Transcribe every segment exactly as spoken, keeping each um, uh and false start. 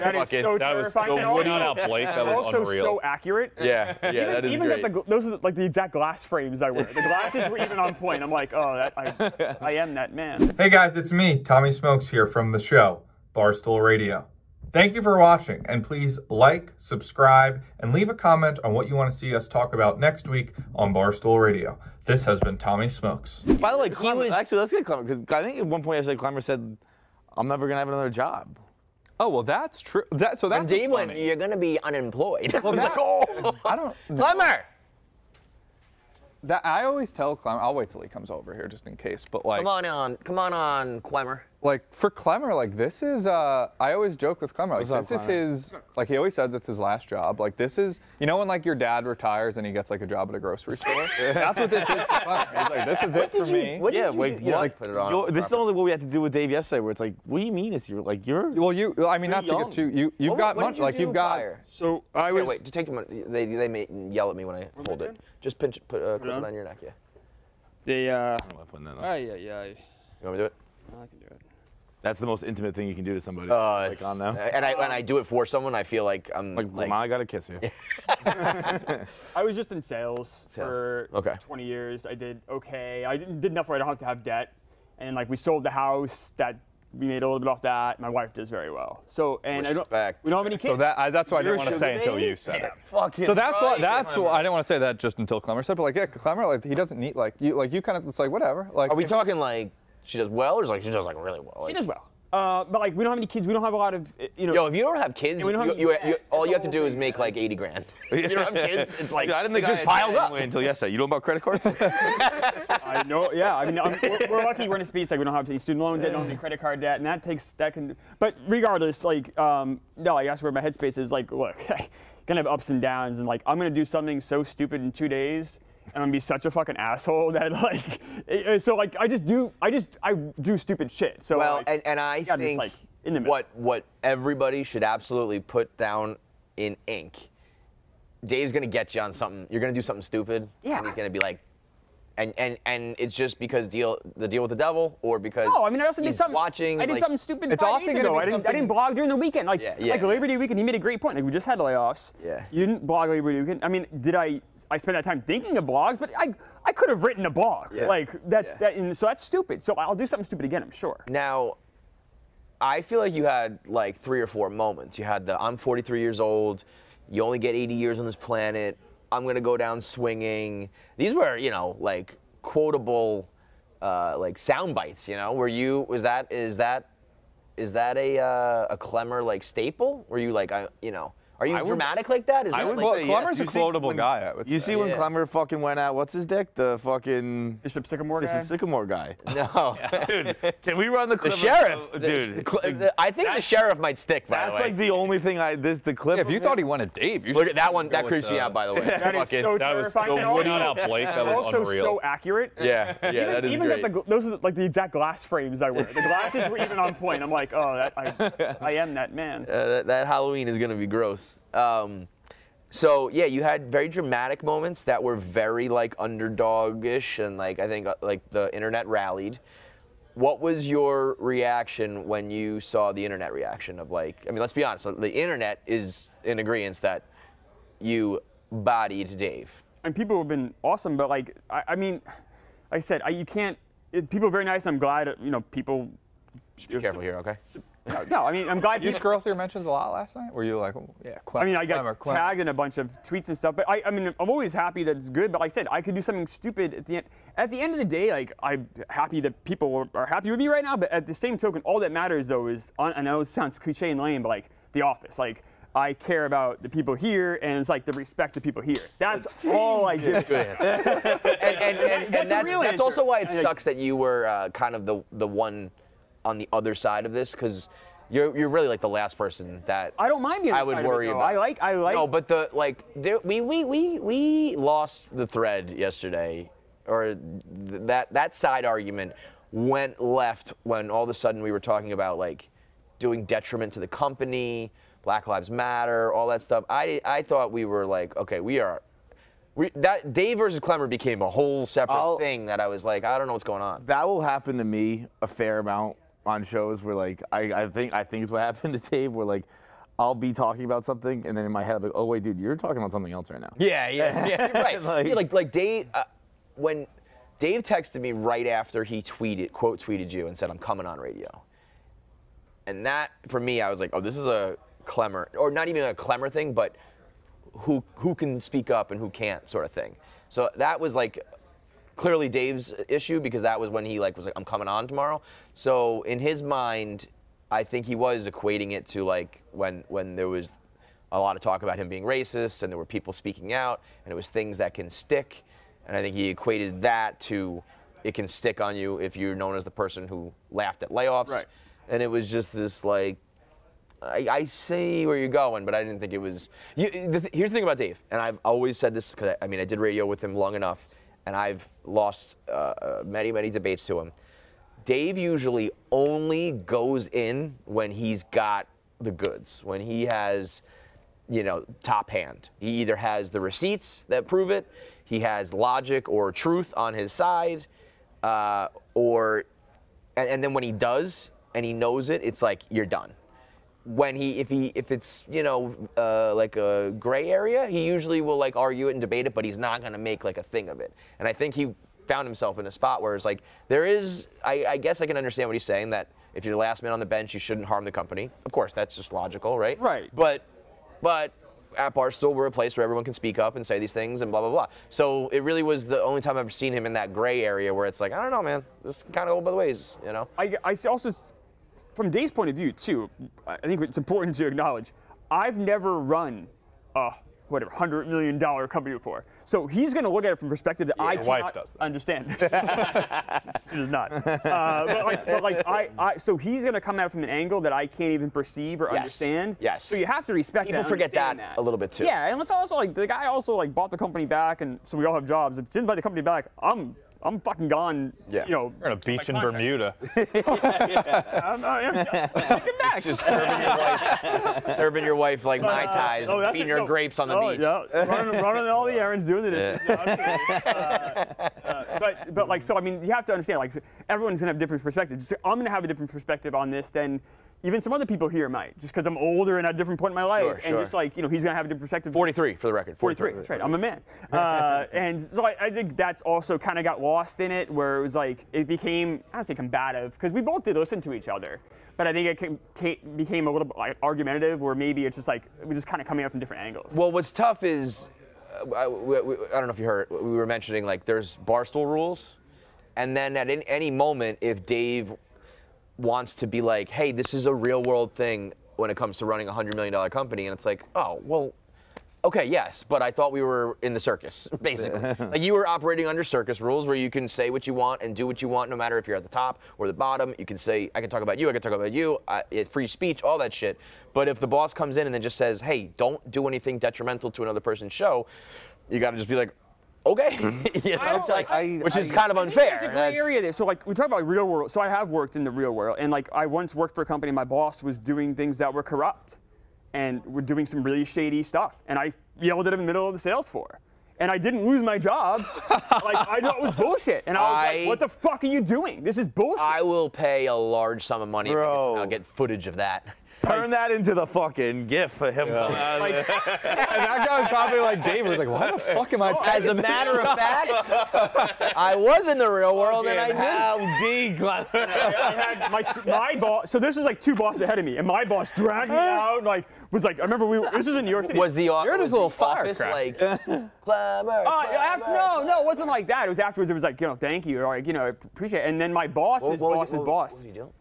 That is so that terrifying. Was, no, not out, Blake. That was also unreal. So accurate. Yeah, yeah, even, that is even great. Even the, those are like the exact glass frames I wear. The glasses were even on point. I'm like, oh, that, I, I am that man. Hey guys, it's me, Tommy Smokes here from the show, Barstool Radio. Thank you for watching, and please like, subscribe, and leave a comment on what you want to see us talk about next week on Barstool Radio. This has been Tommy Smokes. By the way, Klemmer, was, actually, let's get Klemmer, because I think at one point I said Klemmer said, I'm never going to have another job. Oh, well, that's true. That, so that's Dave went, you're going to be unemployed. Well, that, like, oh. I don't know. Klemmer! That, I always tell Klemmer, I'll wait till he comes over here just in case, but like... Come on on, come on on, Klemmer. Like, for Klemmer, like, this is, uh, I always joke with Klemmer, like, What's this up, Klemmer? is his, like, he always says it's his last job. Like, this is, you know when, like, your dad retires and he gets, like, a job at a grocery store? That's what this is for Klemmer. He's like, this is it for me. What did you, what did yeah, you, you know, like, put it on. This proper. is only what we had to do with Dave yesterday, where it's like, what do you mean it's your, like, you're Well, you, I mean, not young. to get too, you, you've what, got what money, you like, you've got. Prior? So, I was. Wait, wait, just take them, they, they may yell at me when I what hold it. Doing? Just pinch, put, uh, put it on? on your neck, yeah. They, uh. Oh, yeah, yeah. You want me to do it? I can do it. That's the most intimate thing you can do to somebody. Uh, like on now. And I when I do it for someone, I feel like I'm like, like I gotta kiss you. I was just in sales, sales. for okay. twenty years. I did okay. I didn't, did enough where I don't have to have debt, and like we sold the house that. We made a little bit off that. My wife does very well. So and Respect. I don't. We don't have any kids. So that I, that's why I didn't want to say until you said it. Fucking so that's right. why that's why I didn't want to say that just until Klemmer said. But like yeah, Klemmer like he doesn't need like you like you kind of it's like whatever. Like are we if, talking like? She does well, or is like she does like really well. Like, she does well, uh, but like we don't have any kids. We don't have a lot of you know. Yo, if you don't have kids, you, have, you, you, you, all you have to do is make like eighty grand. If you don't have kids, it's like yeah, I didn't think it just piles up. Until yesterday, you know about credit cards? I know. Yeah, I mean, I'm, we're, we're lucky we're in a speed. It's like we don't have any student loan debt, don't have any credit card debt, and that takes that can. But regardless, like um, no, I guess where my headspace is like, look, gonna have ups and downs, and like I'm gonna do something so stupid in two days. I'm gonna be such a fucking asshole that like, so like I just do I just I do stupid shit. So well, like, and, and I think just, like, in the middle. what what everybody should absolutely put down in ink. Dave's gonna get you on something. You're gonna do something stupid. Yeah. And he's gonna be like, and and and it's just because deal the deal with the devil or because no, I mean I also did something. Watching, I did like, something stupid. It's often gonna be I didn't I didn't blog during the weekend. Like yeah, yeah. like Labor Day weekend, he made a great point. Like we just had layoffs. Yeah. You didn't blog Labor Day weekend. I mean, did I? I spent that time thinking of blogs, but I I could have written a blog. Yeah. Like that's yeah. that. And so that's stupid. So I'll do something stupid again. I'm sure. Now, I feel like you had like three or four moments. You had the I'm forty-three years old. You only get eighty years on this planet. I'm gonna go down swinging. These were, you know, like quotable, uh, like sound bites. You know, were you was that is that is that a uh, a Klemmer like staple? Were you like, I, you know, are you I dramatic would, like that? Is I would. Like, well, Klemmer's yes. a quotable guy. I would you say. see when yeah. Klemmer fucking went out. What's his dick? The fucking Bishop Sycamore Bishop guy. Sycamore guy. No, dude. Can we run the clip? The sheriff, of, dude. The, the, the, I think the sheriff might stick. By that's the way. like the only thing I. This the clip. Yeah, if you thought he wanted Dave, you should. Look at that one. That creeps the, me out. By the way, that is fucking, so that terrifying. Was, no, not out, Blake. That was also unreal. so accurate. Yeah, yeah, even, that is even great. The, those are like the exact glass frames I wear. The glasses were even on point. I'm like, oh, that I, I am that man. That Halloween is gonna be gross. Um, so yeah, you had very dramatic moments that were very like underdog-ish, and like I think uh, like the internet rallied. What was your reaction when you saw the internet reaction of like? I mean, let's be honest. The internet is in agreement that you bodied Dave. And people have been awesome, but like I, I mean, like I said, I, you can't. It, people are very nice. I'm glad you know people. Just be careful some, here, okay? Some, No, no, I mean, I'm glad you scroll through mentions a lot last night. Were you like, oh, yeah, Klemmer, I mean, I got Klemmer, Klemmer. tagged in a bunch of tweets and stuff. But I, I mean, I'm always happy that it's good. But like I said, I could do something stupid at the end. At the end of the day, like I'm happy that people are happy with me right now. But at the same token, all that matters though is, on, I know it sounds cliche and lame, but like The Office, like. I care about the people here, and it's like the respect of people here. That's all I give. and, and, and, and that's, that's, that's also why it sucks that you were uh, kind of the the one on the other side of this, because you're you're really like the last person that I don't mind being I would worry about. I like I like. No, but the like there, we we we we lost the thread yesterday, or th that that side argument went left when all of a sudden we were talking about like doing detriment to the company, Black Lives Matter, all that stuff. I I thought we were like okay we are. We, that Dave versus Klemmer became a whole separate I'll, thing that I was like I don't know what's going on. That will happen to me a fair amount on shows where like I, I think I think it's what happened to Dave, where like I'll be talking about something, and then in my head, I'll be like, oh, wait, dude, you're talking about something else right now. Yeah, yeah, yeah, you're right. like, yeah, like, like Dave, uh, when Dave texted me right after he tweeted, quote tweeted you and said, I'm coming on radio. And that, for me, I was like, oh, this is a Klemmer, or not even a Klemmer thing, but who who can speak up and who can't sort of thing. So that was like clearly Dave's issue, because that was when he like was like, I'm coming on tomorrow. So in his mind, I think he was equating it to like when when there was a lot of talk about him being racist and there were people speaking out and it was things that can stick, and I think he equated that to it can stick on you if you're known as the person who laughed at layoffs. Right. And it was just this like, I, I see where you're going, but I didn't think it was. You, the th- here's the thing about Dave, and I've always said this because I, I mean I did radio with him long enough, and I've lost uh, many many debates to him. Dave usually only goes in when he's got the goods, when he has, you know, top hand. He either has the receipts that prove it, he has logic or truth on his side, uh, or, and, and then when he does and he knows it, it's like you're done. When he, if he, if it's, you know, uh, like a gray area, he usually will like argue it and debate it, but he's not gonna make like a thing of it. And I think he found himself in a spot where it's like, there is, I, I guess I can understand what he's saying, that if you're the last man on the bench, you shouldn't harm the company. Of course, that's just logical, right? Right. But, but at Barstool, we're a place where everyone can speak up and say these things and blah, blah, blah. So it really was the only time I've ever seen him in that gray area where it's like, I don't know, man, this kind of go both ways, you know? I, I also, from Dave's point of view too, I think it's important to acknowledge, I've never run a whatever one hundred million dollars company before. So he's going to look at it from perspective that yeah, I cannot understand. She does not. Uh, but like, but like I, I, so he's going to come at it from an angle that I can't even perceive or yes. understand. Yes. So you have to respect People that. People forget that, that a little bit too. Yeah, and let's also like, the guy also like bought the company back, and so we all have jobs. If he didn't buy the company back, I'm I'm fucking gone, yeah. you know. We're on a beach in contract. Bermuda. yeah, yeah. I'm, I'm, I'm back. Just serving your wife, serving your wife like uh, Mai Tais, oh, and eating your no. grapes on the oh, beach. Yeah, running, running all the errands, doing it. Yeah. Yeah, uh, uh, but, but like, so, I mean, you have to understand, like, everyone's gonna have different perspectives. So I'm gonna have a different perspective on this than even some other people here might, just because I'm older and at a different point in my life, sure, and sure. just like, you know, he's gonna have a different perspective. forty-three, for the record. forty-three, forty-three that's right, I'm a man. Uh, and so I, I think that's also kind of got lost in it, where it was like, it became, I don't say combative, because we both did listen to each other, but I think it came, came, became a little bit like argumentative, where maybe it's just like, we're just kind of coming up from different angles. Well, what's tough is, uh, I, we, we, I don't know if you heard, we were mentioning like, there's Barstool rules, and then at in, any moment, if Dave wants to be like, hey, this is a real world thing when it comes to running a one hundred million dollars company. And it's like, oh, well, okay, yes, but I thought we were in the circus, basically. Like you were operating under circus rules where you can say what you want and do what you want, no matter if you're at the top or the bottom. You can say, I can talk about you, I can talk about you, I, it's free speech, all that shit. But if the boss comes in and then just says, hey, don't do anything detrimental to another person's show, you gotta just be like, okay, you know, it's like, I, which I, is I, kind of unfair. There's a gray area there. So like we talk about real world. So I have worked in the real world, and like I once worked for a company. My boss was doing things that were corrupt, and were doing some really shady stuff. And I yelled at him in the middle of the sales floor, and I didn't lose my job. Like I thought it was bullshit, and I was I, like, "What the fuck are you doing? This is bullshit." I will pay a large sum of money. Bro. I'll get footage of that. Turn that into the fucking gif for him. Yeah. Coming out like, and that guy was probably like, Dave was like, why the fuck am I? Oh, as a matter of fact, I was in the real world and I knew. How big? my, my boss. So this was like two bosses ahead of me, and my boss dragged me out. And like was like, I remember we. This was in New York City. Was the You're was this little office like? Clamor. Uh, no, no, it wasn't like that. It was afterwards. It was like, you know, thank you, or like, you know, appreciate it. And then my boss's boss's boss. What did you do?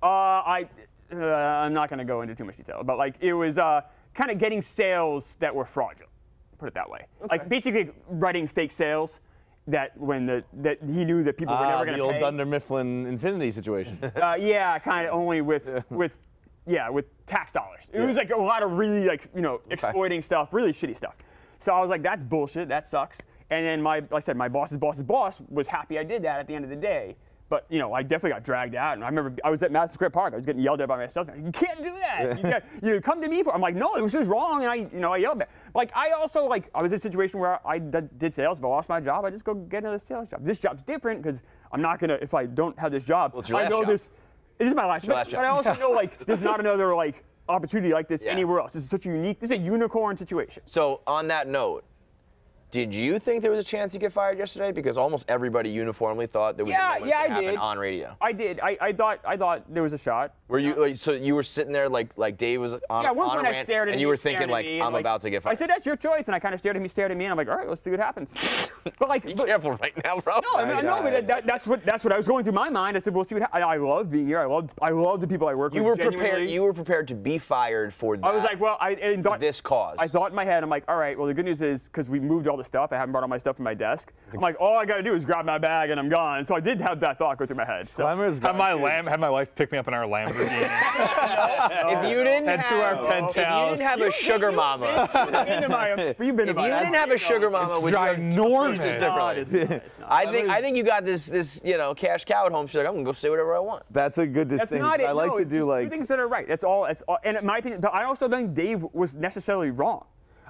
Uh, I. Uh, I'm not going to go into too much detail, but like it was uh, kind of getting sales that were fraudulent, put it that way. Okay. Like basically writing fake sales that when the that he knew that people uh, were never going to pay. The old Dunder Mifflin Infinity situation. Uh, yeah, kind of only with yeah. with yeah with tax dollars. It yeah. was like a lot of really like you know exploiting okay. stuff, really shitty stuff. So I was like, that's bullshit. That sucks. And then my like I said my boss's boss's boss was happy I did that at the end of the day. But, you know, I definitely got dragged out. And I remember I was at Madison Square Park. I was getting yelled at by myself. You can't do that. You, can't, you come to me for it. I'm like, no, it was just wrong. And I, you know, I yelled at it. Like, I also, like, I was in a situation where I did sales, but I lost my job. I just go get another sales job. This job's different because I'm not going to, if I don't have this job, well, I know job. this. This is my last job. Last job. But I also know, like, there's not another, like, opportunity like this yeah. anywhere else. This is such a unique, this is a unicorn situation. So on that note, did you think there was a chance he'd get fired yesterday? Because almost everybody uniformly thought there was yeah, a yeah, I happen did. on radio. I did. I, I thought I thought there was a shot. Were you like, so you were sitting there like like Dave was on? Yeah, one on point a rant, I stared at him. And you were thinking like I'm like, about to get fired. I said that's your choice, and I kind of stared at him. He stared at me, and I'm like, all right, let's see what happens. But like, be but, careful right now, bro. No, I mean, no, but that, that's what that's what I was going through my mind. I said, we'll see what happens. I love being here. I love I love the people I work you with. You were genuinely. prepared. You were prepared to be fired for that. I was like, well, I and thought, this cause. I thought in my head, I'm like, all right, well, the good news is because we moved all the stuff. I haven't brought all my stuff from my desk. I'm like, all I gotta do is grab my bag and I'm gone. So I did have that thought go through my head. So Glamorous have my lamb, have my wife pick me up in our Lamborghini. no, no, if you didn't and have, to our penthouse. If you didn't have you, a sugar you, mama, you've been to my, if you didn't have a sugar mama, which is different. I think I think you got this this you know cash cow at home. She's like, I'm gonna go say whatever I want. That's a good distinction. That's not it. I like no, to do like two things that are right. That's all. That's all. And in my opinion, I also don't think Dave was necessarily wrong.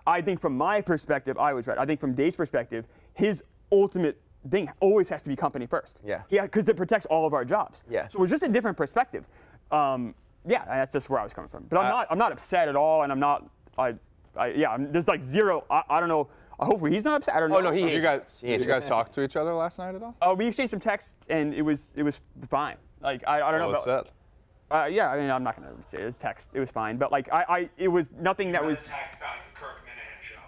I think from my perspective, I was right. I think from Dave's perspective, his ultimate thing always has to be company first. Yeah. Yeah, because it protects all of our jobs. Yeah. So it was just a different perspective. Um, yeah, that's just where I was coming from. But I'm uh, not. I'm not upset at all, and I'm not. I. I yeah. I'm, there's like zero. I, I don't know. Hopefully he's not upset. I don't oh, know. Oh no, he. Did you guys, he did you guys talk to each other last night at all? Oh, uh, we exchanged some texts, and it was it was fine. Like I, I don't oh, know about. Upset. Uh, yeah, I mean I'm not gonna say it was text. It was fine, but like I, I it was nothing that was. Kirk Minihane show.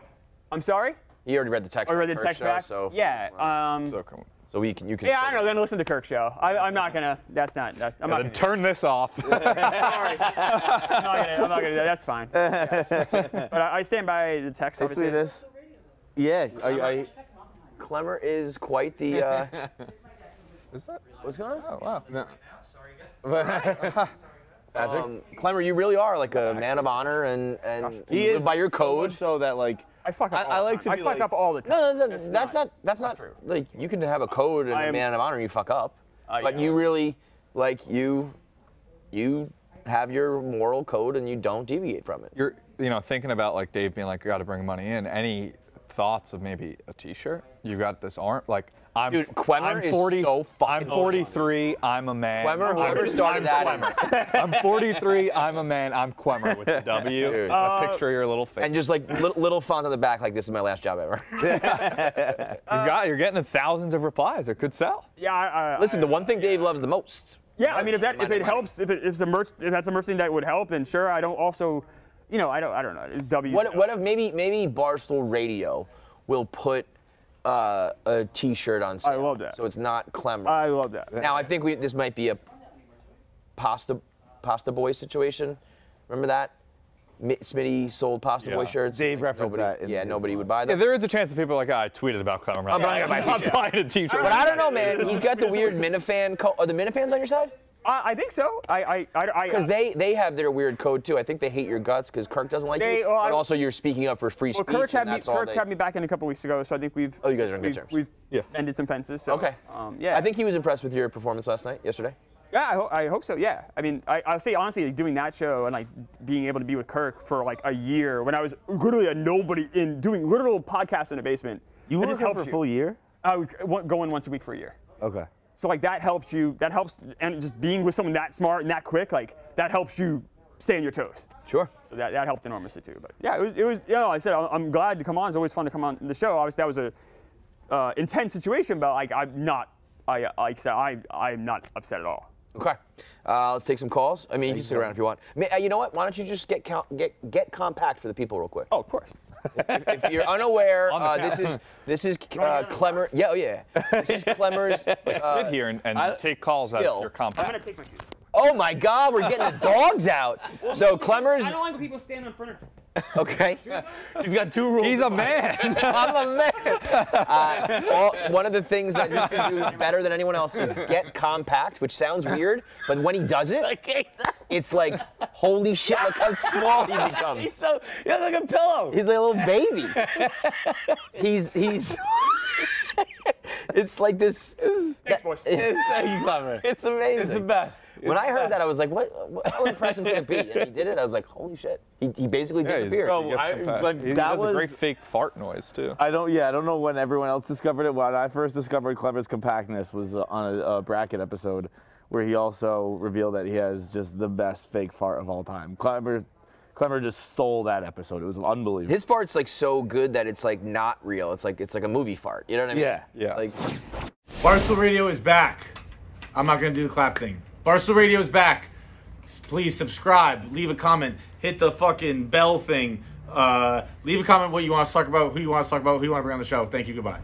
I'm sorry? You already read the text. I read the Kirk text show, back. So yeah. Um, so, come, so we can, you can. Yeah, I don't know. Then listen to Kirk's show. I, I'm not gonna. That's not. That, I'm yeah, not. Then turn this off. Sorry. I'm not gonna. I'm not gonna. That's fine. Yeah. But I, I stand by the text. Obviously. This. Yeah. I, I, Klemmer is quite the. Uh, is that? What's going on? Oh wow. No. Sorry. Um, Klemmer, you really are like a man of honor, and and he is by your code. So that like I fuck up. I, all I like time. to. Be I fuck like, up all the time. No, no, no that's, that's not. That's not, not true. Like you can have a code and am, a man of honor, and you fuck up. Uh, but yeah. you really, like you, you have your moral code, and you don't deviate from it. You're, you know, thinking about like Dave being like, got to bring money in. Any thoughts of maybe a T-shirt? You got this arm, like. I'm, Dude, Klemmer I'm forty, is so fucking I'm forty-three, I'm a man. Klemmer, whoever started that. I'm, I'm forty-three, I'm a man, I'm Klemmer with a W. Dude. A uh, picture of your little face. And just like little, little font on the back, like this is my last job ever. uh, you got, you're getting thousands of replies, it could sell. Yeah, I, I, Listen, I, the one thing Dave yeah. loves the most. Yeah, merch, I mean, if that if it helps, if, it, if, the merch, if that's a merch thing that would help, then sure, I don't also, you know, I don't, I don't know. W. What, what if maybe, maybe Barstool Radio will put Uh, a T-shirt on sale. I love that. So it's not Klemmer. I love that. Now I think we this might be a pasta pasta boy situation. Remember that? Smitty sold Pasta yeah. Boy shirts. Dave referenced nobody, that. Yeah, nobody mind. would buy them. Yeah, there is a chance that people are like, oh, I tweeted about Klemmer. I'm yeah, buying, I'm buying a T-shirt. But I don't know, man. He's got the weird Minifan. Co are the Minifans on your side? Uh, I think so. I, I, because they, they have their weird code too. I think they hate your guts because Kirk doesn't like they, you. Well, but also, you're speaking up for free well, speech. Kirk had me. Kirk they... had me back in a couple weeks ago, so I think we've. Oh, you guys are on good terms. We've yeah. ended some fences. So, okay. Um, yeah. I think he was impressed with your performance last night, yesterday. Yeah, I, ho I hope so. Yeah. I mean, I, I'll say honestly, like, doing that show and like being able to be with Kirk for like a year when I was literally a nobody in doing literal podcasts in a basement. You were here for a full year. I would go in once a week for a year. Okay. So like that helps you, that helps, and just being with someone that smart and that quick, like that helps you stay on your toes. Sure. So that, that helped enormously too. But yeah, it was, it was you know, I said, I'm glad to come on. It's always fun to come on the show. Obviously that was a uh, intense situation, but like I'm not, I, I, I, I'm not upset at all. Okay, uh, let's take some calls. I mean, you can sit around if you want. I mean, uh, you know what? Why don't you just get count, get get compact for the people real quick? Oh, of course. If, if you're unaware, uh, this is this is uh, Klemmer. Yeah, oh yeah. This is Klemmer's. Wait, uh, sit here and, and I, take calls out of your compact. I'm gonna take my shoes. Oh my God, we're getting the dogs out. Well, so Klemmer's. I don't like when people stand on furniture. Okay. He's got two rules. He's a man. I'm a man. Uh, all, one of the things that you can do better than anyone else is get compact, which sounds weird, but when he does it, it's like, holy shit, look how small he becomes. He's so, he looks like a pillow. He's like a little baby. He's, he's, it's like this. Thanks, that, boys. It's, thank you, Klemmer. It's amazing. It's the best. It's when I heard best. that, I was like, what, what, how impressive can it be? And he did it, I was like, holy shit. He, he basically yeah, disappeared. Oh, he I, like, that, that was a great fake fart noise, too. I don't, yeah, I don't know when everyone else discovered it. When I first discovered Klemmer's compactness was on a, a bracket episode where he also revealed that he has just the best fake fart of all time. Klemmer Klemmer just stole that episode. It was unbelievable. His fart's like so good that it's like not real. It's like it's like a movie fart. You know what I mean? Yeah, yeah. Like Barstool Radio is back. I'm not gonna do the clap thing. Barstool Radio is back. Please subscribe, leave a comment, hit the fucking bell thing. Uh, leave a comment what you want us to talk about, who you want us to talk about, who you want to bring on the show. Thank you. Goodbye.